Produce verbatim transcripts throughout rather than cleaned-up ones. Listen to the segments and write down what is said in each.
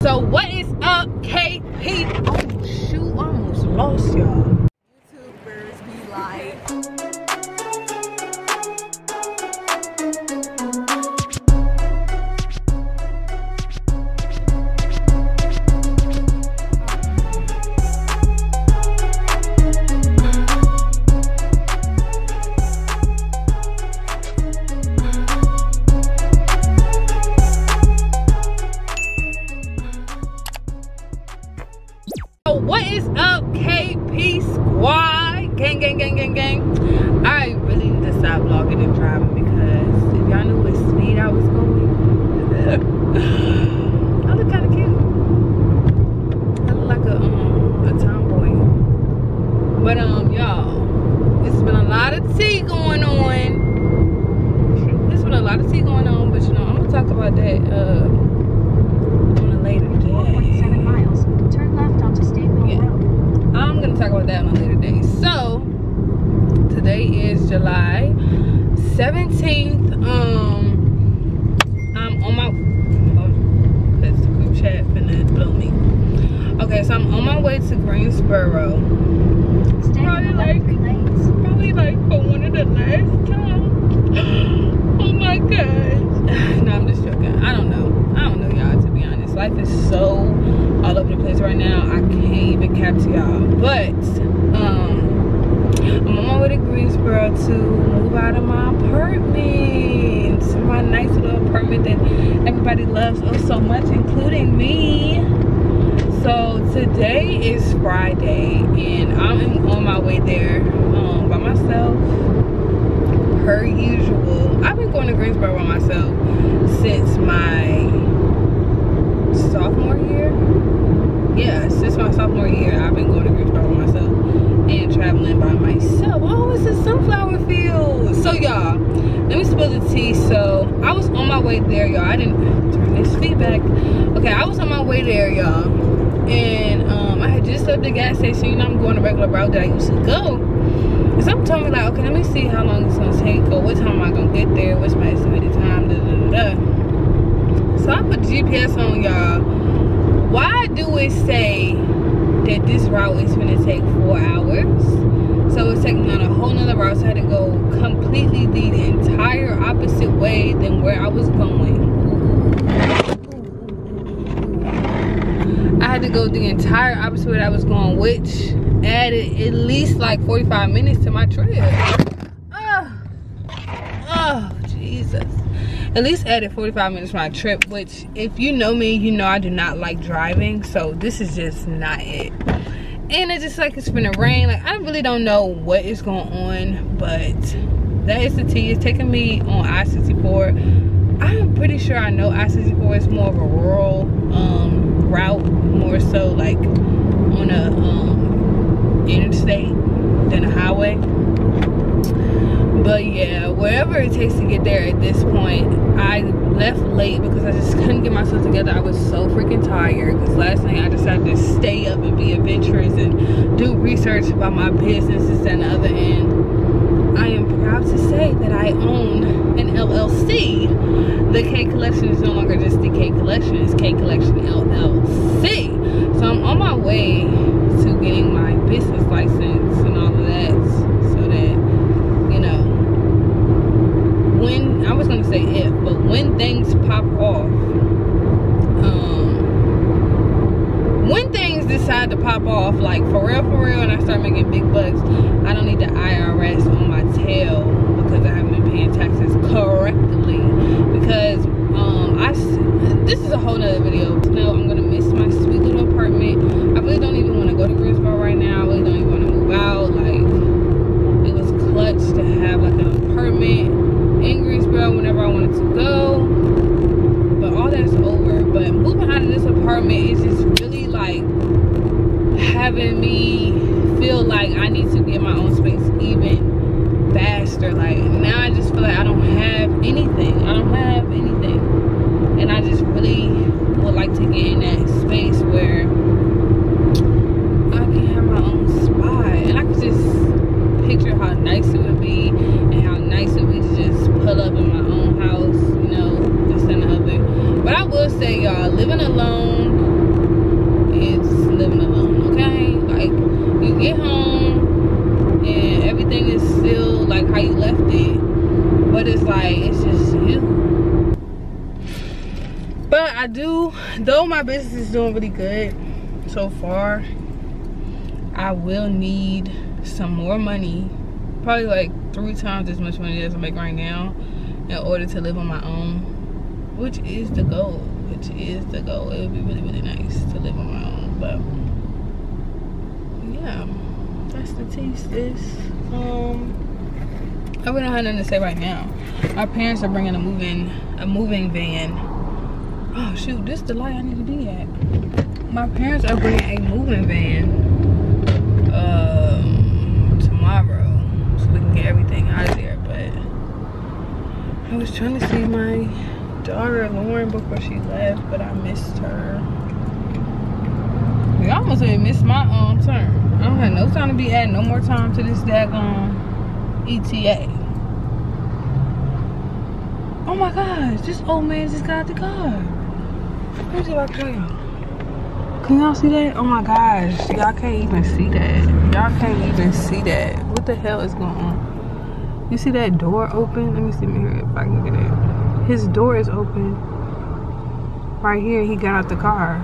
So what is up, K P? Oh shoot, I almost lost y'all. YouTubers be July seventeenth. Um, I'm on my oh, cause the group chat finna blow me. Okay, so I'm on my way to Greensboro. Probably like, probably like for one of the last time. Oh my gosh! No, I'm just joking. I don't know. I don't know, y'all. To be honest, life is so all over the place right now. I can't even capture y'all. But um. I'm on my way to Greensboro to move out of my apartment. My nice little apartment that everybody loves oh so much, including me. So today is Friday, and I'm on my way there um, by myself, per usual. I've been going to Greensboro by myself since my sophomore year. Yeah, since my sophomore year, I've been going to Greensboro by myself and traveling by myself. Oh, it's a sunflower field. So y'all, let me spill the tea. So I was on my way there, y'all. I didn't turn this feedback. Okay, I was on my way there, y'all, and um, I had just left the gas station. You know, I'm going the regular route that I used to go. And so I'm telling me like, okay, let me see how long it's gonna take, or what time am I gonna get there? What's my estimated time? Da, da, da, da. So I put G P S on, y'all. Why do it say that this route is gonna take four hours? So it's taking me on a whole nother route. So I had to go completely the entire opposite way than where I was going. I had to go the entire opposite way that I was going, which added at least like forty-five minutes to my trip. Oh, oh Jesus. At least added forty-five minutes to my trip, which if you know me, you know I do not like driving, so this is just not it. And it's just like it's gonna rain. Like I really don't know what is going on, but that is the tea. It's taking me on I sixty-four. I'm pretty sure I know I sixty-four is more of a rural um, route, more so like on a um, interstate than a highway. But yeah, wherever it takes to get there at this point, I left late because I just couldn't get myself together. I was so freaking tired because last night I decided to stay up and be adventurous and do research about my businesses and the other end. I am proud to say that I own an L L C. The K Collection is no longer just the K Collection, it's K Collection L L C. So I'm on my way to getting my business license and all of that. When I was gonna say if, but when things pop off, um, when things decide to pop off, like for real, for real, and I start making big bucks, I don't need the I R S on my tail because I haven't been paying taxes correctly. Because um, I, this is a whole nother video. No, I'm gonna miss my sweet little apartment. I really don't even want to go to Greensboro right now. I really don't even want to move out. Like it was clutch to have like an apartment in Greensboro whenever I wanted to go, but all that's over. But moving out of this apartment is just really like having me feel like I need to get my own space even faster. Like now I just feel like I don't have anything. I don't have anything, and I just really would like to get in that space where I can have my own spot, and I could just picture how nice it would be and how nice it would be to just pull up in my own house, you know, this and the other. But I will say, y'all, living alone though my business is doing really good so far, I will need some more money, probably like three times as much money as I make right now, in order to live on my own, which is the goal, which is the goal. It would be really, really nice to live on my own, but yeah, that's the tea, sis. Um, I really don't have nothing to say right now. My parents are bringing a moving, a moving van. Oh shoot, this is the light I need to be at. My parents are bringing a moving van um, tomorrow, so we can get everything out of there. But I was trying to see my daughter Lauren before she left, but I missed her. I almost even missed my own turn. I don't have no time to be adding no more time to this daggone E T A. Oh my gosh, this old man just got out the car. Let me see if I can show y'all. Can y'all see that? Oh my gosh, y'all can't even see that. Y'all can't even see that. What the hell is going on? You see that door open? Let me see here if I can get it. His door is open. Right here, he got out the car.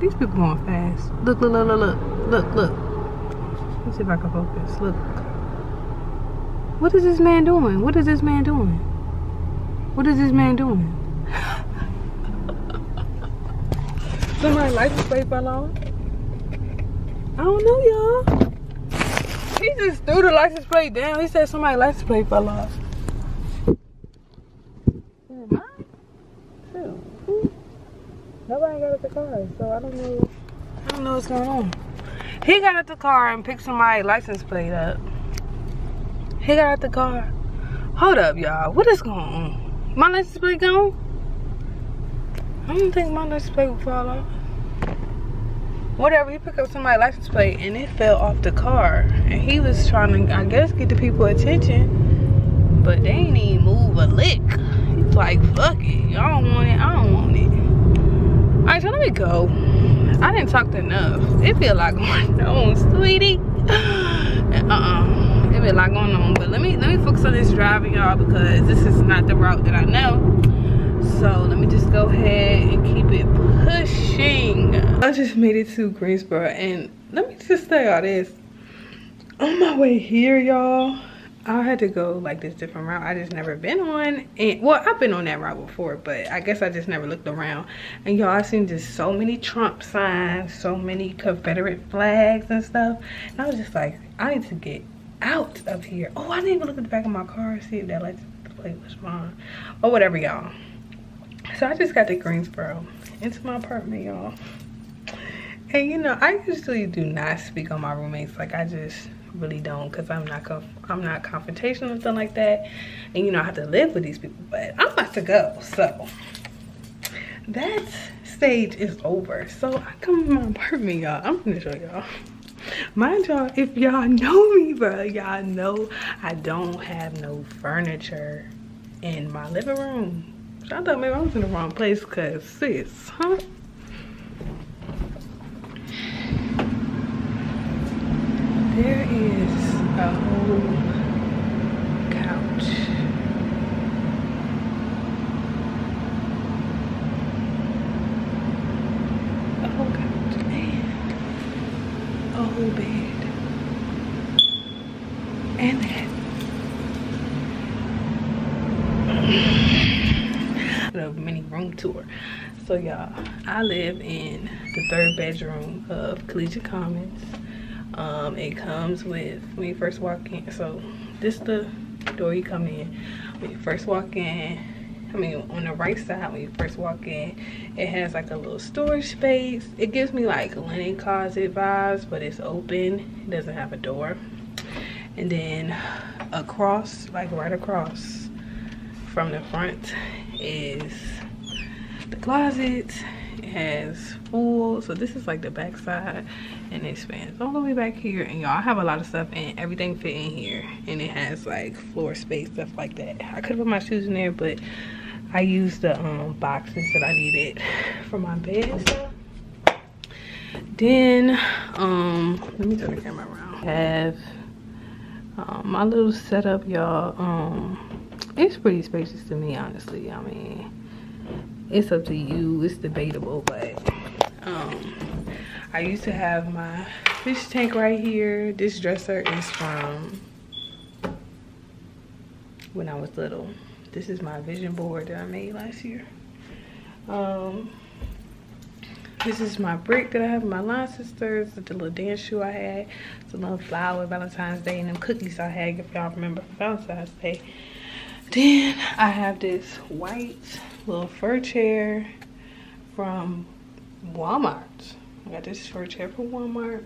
These people going fast. Look, look, look, look, look, look. Let me see if I can focus. Look. What is this man doing? What is this man doing? What is this man doing? Somebody's license plate fell off. I don't know, y'all. He just threw the license plate down. He said somebody's license plate fell off. Nobody got out the car, so I don't know. I don't know what's going on. He got out the car and picked somebody's license plate up. He got out the car. Hold up, y'all. What is going on? My license plate gone? I don't think my license plate would fall off. Whatever, he picked up somebody's license plate and it fell off the car. And he was trying to, I guess, get the people attention. But they ain't even move a lick. He's like, fuck it. Y'all don't want it. I don't want it. Alright, so let me go. I didn't talk enough. It feel like going on, sweetie. Uh-uh. Be a lot going on, but let me let me focus on this driving, y'all, because this is not the route that I know. So let me just go ahead and keep it pushing. I just made it to Greensboro, and let me just tell y'all this. On my way here, y'all, I had to go like this different route I just never been on, and well, I've been on that route before, but I guess I just never looked around. And y'all, I seen just so many Trump signs, so many Confederate flags and stuff, and I was just like, I need to get out of here. Oh, I didn't even look at the back of my car and see if that license plate was mine or whatever, y'all. So I just got to Greensboro, into my apartment, y'all. And you know, I usually do not speak on my roommates. Like, I just really don't, because I'm not I'm not confrontational or something like that. And you know, I have to live with these people, but I'm about to go. So that stage is over. So I come to my apartment, y'all. I'm gonna show y'all. Mind y'all, if y'all know me, bro, y'all know I don't have no furniture in my living room. So I thought maybe I was in the wrong place, because sis, huh? There is a whole couch. A whole couch, man. A whole bed and that a mini room tour. So y'all, I live in the third bedroom of Collegiate Commons. Um, it comes with, when you first walk in, so this is the door you come in. When you first walk in, I mean, on the right side, when you first walk in, it has like a little storage space. It gives me like linen closet vibes, but it's open. It doesn't have a door. And then across, like right across from the front, is the closet. It has full, so this is like the back side, and it spans all the way back here. And y'all, I have a lot of stuff, and everything fit in here. And it has like floor space, stuff like that. I could have put my shoes in there, but I used the um, boxes that I needed for my bed stuff. Then, um, let me turn the camera around. I have um, my little setup, y'all. Um, it's pretty spacious to me, honestly. I mean, it's up to you, it's debatable, but um I used to have my fish tank right here. This dresser is from when I was little. This is my vision board that I made last year. Um this is my brick that I have in my line sisters, the little dance shoe I had, the little flower, Valentine's Day, and them cookies I had, if y'all remember Valentine's Day. Then I have this white little fur chair from Walmart. I got this fur chair from Walmart.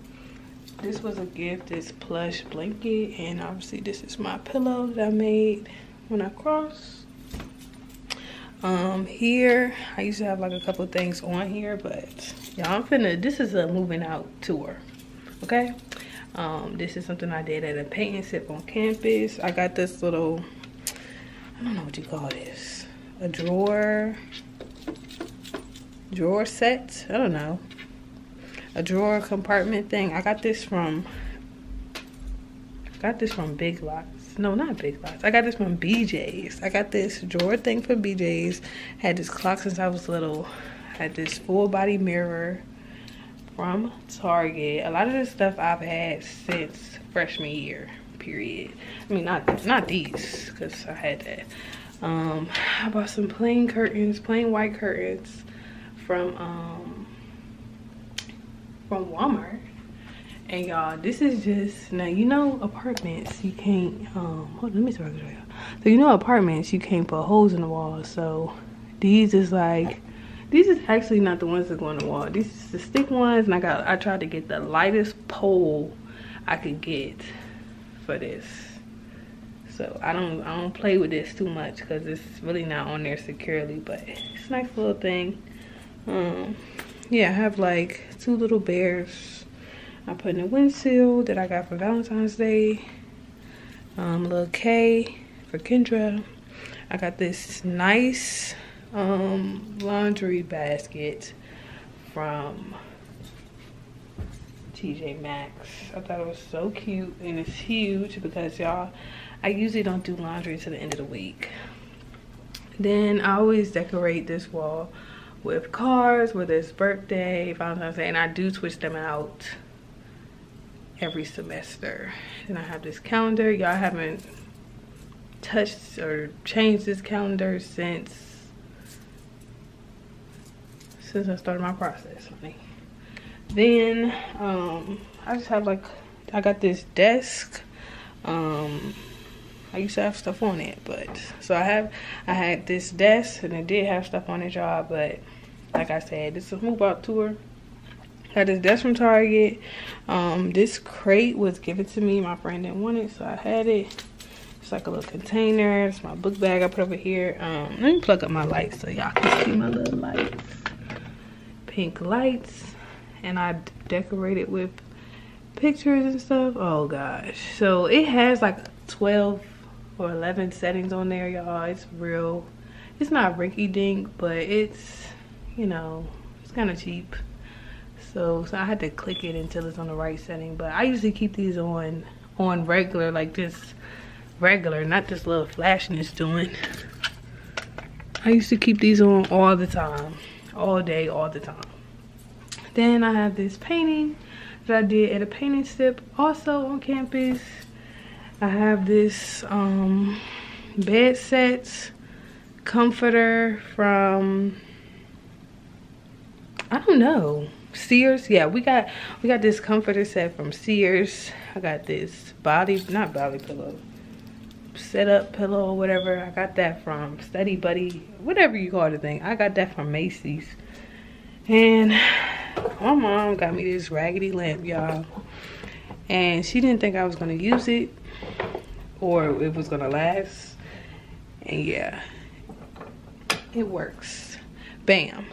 This was a gift, this plush blanket, and obviously this is my pillow that I made when I crossed. Um, here, I used to have like a couple things on here, but y'all, I'm finna, this is a moving out tour, okay? Um, this is something I did at a paint and sip on campus. I got this little, I don't know what you call this, a drawer, drawer set, I don't know. A drawer compartment thing. I got this from got this from Big Lots. No, not Big Lots. I got this from B J's. I got this drawer thing from B J's. Had this clock since I was little. Had this full body mirror from Target. A lot of this stuff I've had since freshman year, period. I mean, not not these, because I had that. Um, I bought some plain curtains, plain white curtains from um from Walmart. And y'all, this is just, now you know apartments, you can't um hold, let me talk to y'all. So you know apartments, you can't put holes in the wall, so these is like, these is actually not the ones that go on the wall, these is the stick ones. And I got, I tried to get the lightest pole I could get for this, so I don't I don't play with this too much because it's really not on there securely, but it's a nice little thing. um Yeah, I have like two little bears I put in a windshield that I got for Valentine's Day. Um, little K for Kendra. I got this nice um, laundry basket from T J Maxx. I thought it was so cute, and it's huge because y'all, I usually don't do laundry until the end of the week. Then I always decorate this wall with cards, whether it's birthday, Valentine's Day, and I do switch them out every semester. And I have this calendar. Y'all haven't touched or changed this calendar since since I started my process, honey. Then um, I just have like, I got this desk. Um, I used to have stuff on it, but so I have, I had this desk and it did have stuff on it, y'all, but like I said, this is a move out tour. Got this desk from Target. Um, this crate was given to me. My friend didn't want it, so I had it. It's like a little container. It's my book bag I put over here. Um, let me plug up my lights so y'all can see my little lights. Pink lights. And I decorated with pictures and stuff. Oh gosh. So it has like twelve or eleven settings on there, y'all. It's real. It's not rinky-dink, but it's, you know, it's kind of cheap. So, so I had to click it until it's on the right setting. But I usually keep these on on regular, like this regular, not this little flashiness doing. I used to keep these on all the time, all day, all the time. Then I have this painting that I did at a painting sip, also on campus. I have this um, bed set, comforter from, I don't know, Sears. Yeah, we got we got this comforter set from Sears. I got this body, not body pillow, set up pillow or whatever. I got that from Study Buddy, whatever you call the thing. I got that from Macy's. And my mom got me this raggedy lamp, y'all. And she didn't think I was going to use it or it was going to last. And yeah, it works. Bam.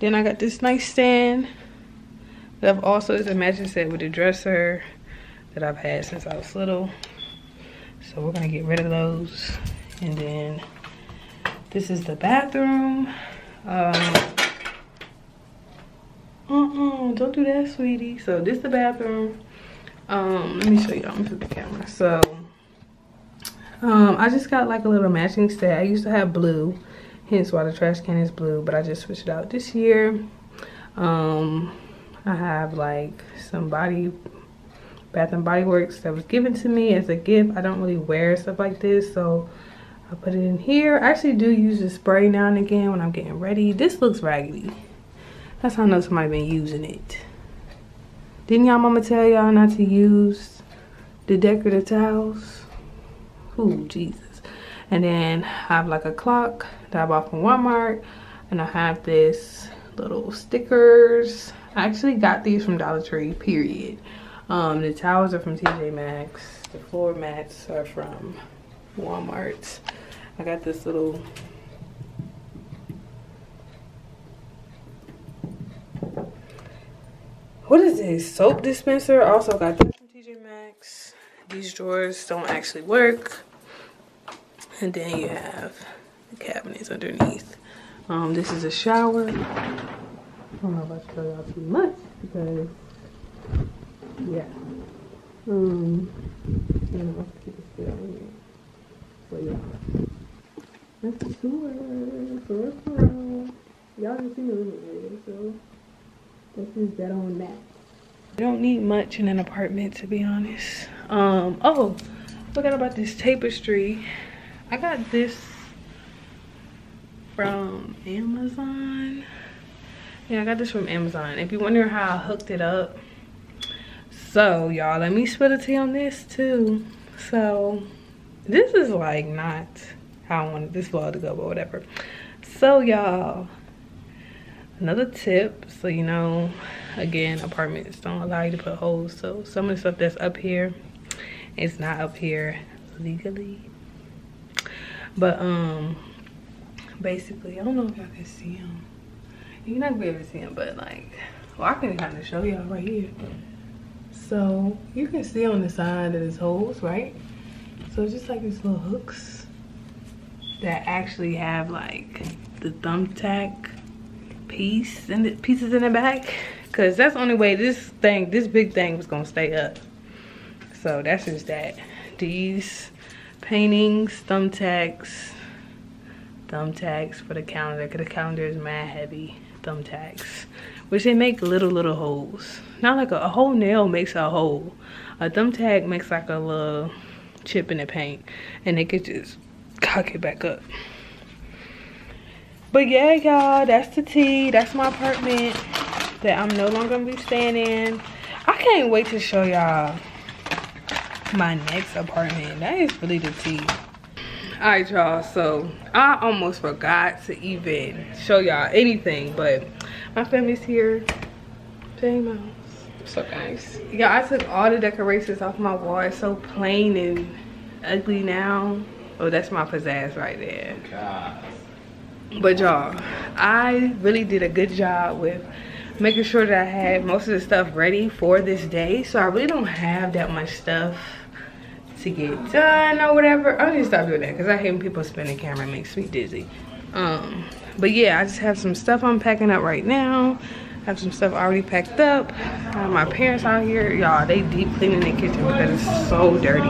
Then I got this nightstand that I've also, it's a matching set with a dresser that I've had since I was little. So we're going to get rid of those. And then this is the bathroom. Um, uh-uh, don't do that, sweetie. So this is the bathroom. Um let me show y'all. I'm gonna put the camera. So um I just got like a little matching set. I used to have blue, hence why the trash can is blue, but I just switched it out this year. Um, I have like some body, Bath and Body Works that was given to me as a gift. I don't really wear stuff like this, so I put it in here. I actually do use the spray now and again when I'm getting ready. This looks raggedy. That's how I know somebody been using it. Didn't y'all mama tell y'all not to use the decorative towels? Ooh, Jesus. And then I have like a clock that I bought from Walmart. And I have this little stickers. I actually got these from Dollar Tree, period. Um, the towels are from T J Maxx. The floor mats are from Walmart. I got this little what is this? Soap dispenser. I also got this from T J Maxx. These drawers don't actually work. And then you have the cabinets underneath. Um, this is a shower. I don't know if I show y'all too much because yeah. Um I don't know if you can see over here. But yeah. That's a sewer for real. Y'all didn't see the living area, so this is that on that. You don't need much in an apartment, to be honest. Um, oh, forgot about this tapestry. I got this from Amazon. Yeah, I got this from Amazon. If you wonder how I hooked it up. So, y'all, let me spill the tea on this, too. So, this is, like, not how I wanted this vlog to go, but whatever. So, y'all. Another tip, so you know, again, apartments don't allow you to put holes, so some of the stuff that's up here, it's not up here legally. But um, basically, I don't know if y'all can see them. You're not gonna be able to see them, but like, well, I can kind of show y'all right here. So you can see on the side that it's holes, right? So it's just like these little hooks that actually have like the thumbtack piece and the pieces in the back, because that's the only way this thing, this big thing, was gonna stay up. So that's just that. These paintings, thumbtacks, thumbtacks for the calendar, because the calendar is mad heavy. Thumbtacks, which they make little little holes. Not like a, a whole nail makes a hole. A thumbtack makes like a little chip in the paint, and they could just cock it back up. But yeah, y'all, that's the tea. That's my apartment that I'm no longer going to be staying in. I can't wait to show y'all my next apartment. That is really the tea. All right, y'all. So I almost forgot to even show y'all anything, but my family's here. J-Mouse. So guys, yeah, I took all the decorations off my wall. It's so plain and ugly now. Oh, that's my pizzazz right there. God. But y'all, I really did a good job with making sure that I had most of the stuff ready for this day. So I really don't have that much stuff to get done or whatever. I need to stop doing that because I hate when people spin the camera. It makes me dizzy. Um, but yeah, I just have some stuff I'm packing up right now. I have some stuff already packed up. Uh, my parents out here, y'all, they deep cleaning the kitchen because it's so dirty.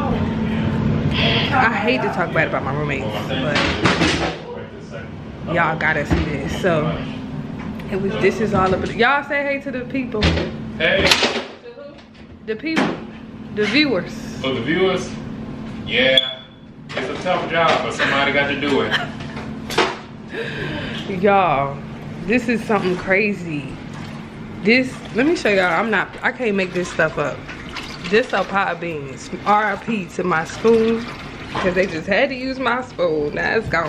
I hate to talk bad about my roommates, but y'all gotta see this. So it was, this is all up. Y'all say hey to the people. Hey. The people. The viewers. Oh, the viewers? Yeah. It's a tough job, but somebody got to do it. Y'all, this is something crazy. This, let me show y'all. I'm not, I can't make this stuff up. This are pot beans. R I P to my spoon. Because they just had to use my spoon. Now it's gone.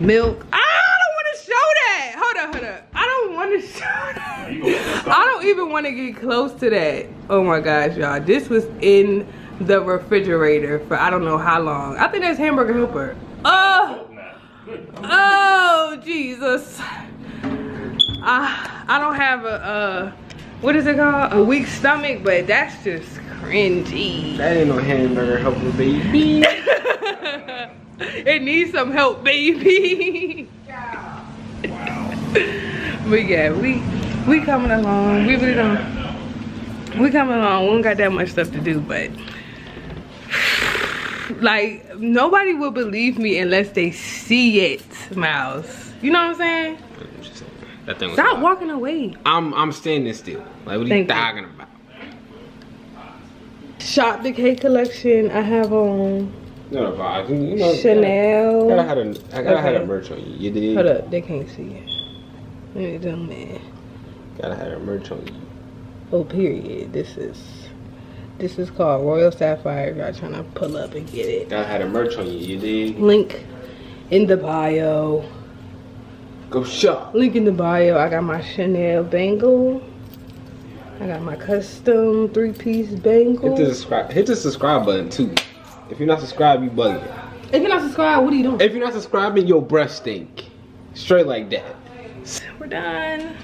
Milk. I don't want to show that. Hold up, hold up. I don't want to show that. I don't even want to get close to that. Oh my gosh, y'all. This was in the refrigerator for I don't know how long. I think that's Hamburger Helper. Oh. Oh, Jesus. I, I don't have a, uh, what is it called? A weak stomach, but that's just cringy. That ain't no Hamburger Helper, baby. It needs some help, baby. Wow. But yeah, we we coming along. We really don't. We coming along. We don't got that much stuff to do, but like nobody will believe me unless they see it, Miles. You know what I'm saying? That thing was Stop wild. walking away. I'm I'm standing still. Like, what are you talking about? Shop the K Collection. I have on no, no, I can, you know, Chanel. I gotta have a, I gotta okay. have a merch on you. You did. Hold up, they can't see it. Let me dumb man. Gotta have a merch on you. Oh, period. This is this is called Royal Sapphire. If y'all trying to pull up and get it. Gotta have a merch on you. You did. Link in the bio. Go shop. Link in the bio. I got my Chanel bangle. I got my custom three-piece bangle. Hit the subscribe. Hit the subscribe button too. If you're not subscribed, you bugging. If you're not subscribed, what are you doing? If you're not subscribing, your breath stink. Straight like that. We're done.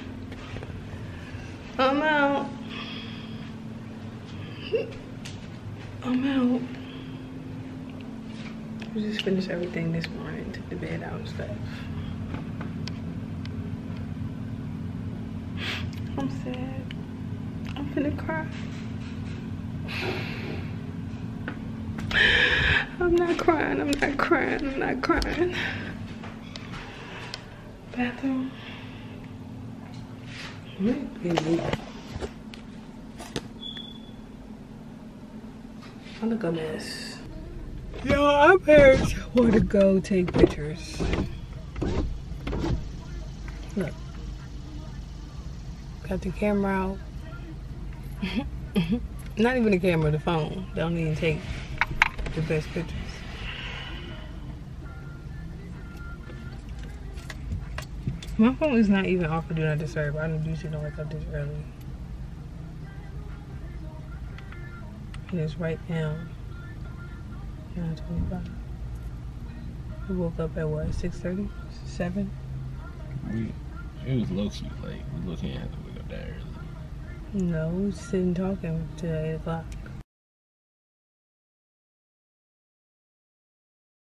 I'm out. I'm out. We just finished everything this morning. Took the bed out and stuff. I'm sad. I'm finna cry. I'm not crying, I'm not crying, I'm not crying. Bathroom. I look a mess. Yo, our parents want to go take pictures. Look. Got the camera out. Not even the camera, the phone. Don't even take the best pictures. My phone is not even off for do not disturb. I don't usually don't wake up this early. It is right now nine twenty-five. We woke up at what, six thirty? seven? We, it was low key, like we looking at the window that early. No, we was sitting talking till eight o'clock.